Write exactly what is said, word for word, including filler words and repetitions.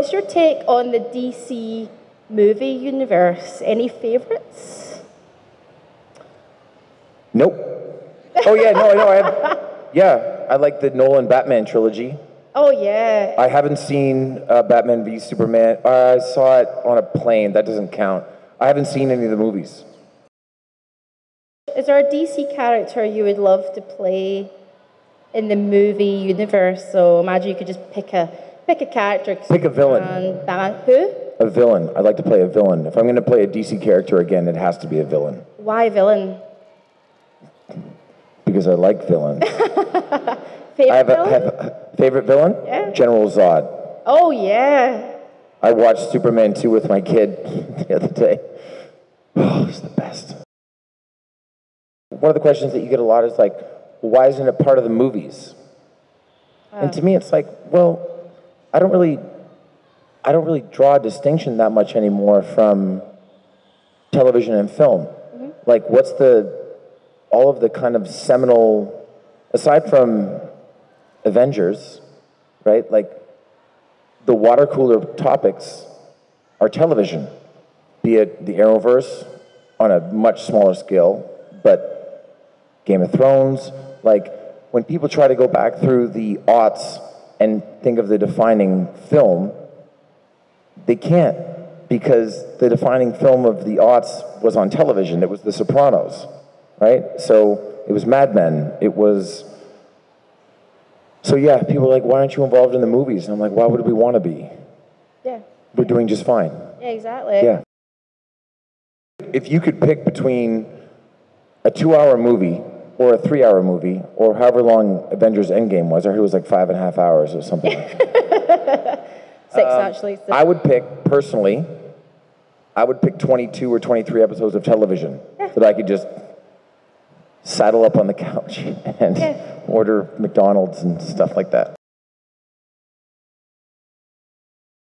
what's your take on the D C movie universe? Any favourites? Nope. Oh yeah, no, no, I have, yeah, I like the Nolan Batman trilogy. Oh yeah. I haven't seen uh, Batman v Superman. I saw it on a plane. That doesn't count. I haven't seen any of the movies. Is there a D C character you would love to play in the movie universe? So imagine you could just pick a pick a character. Pick a villain. Um, Batman. Who? A villain. I'd like to play a villain. If I'm going to play a D C character again, it has to be a villain. Why villain? Because I like villains. Favorite I have villain? A, have a favorite villain? Yeah. General Zod. Oh, yeah. I watched Superman two with my kid the other day. Oh, it's the best. One of the questions that you get a lot is like, why isn't it part of the movies? Wow. And to me, it's like, well, I don't really, I don't really draw a distinction that much anymore from television and film. Mm-hmm. Like, what's the, all of the kind of seminal, aside from Avengers, right? Like, the water cooler topics are television, be it the Arrowverse on a much smaller scale, but Game of Thrones, like, when people try to go back through the aughts and think of the defining film, they can't, because the defining film of the aughts was on television. It was The Sopranos, right? So it was Mad Men. It was... So yeah, people are like, why aren't you involved in the movies? And I'm like, why would we want to be? Yeah. We're doing just fine. Yeah, exactly. Yeah. If you could pick between a two-hour movie or a three-hour movie, or however long Avengers Endgame was. I heard it was like five and a half hours or something. Six, um, actually. Six. I would pick, personally, I would pick twenty-two or twenty-three episodes of television yeah. that I could just saddle up on the couch and yeah. order McDonald's and stuff like that.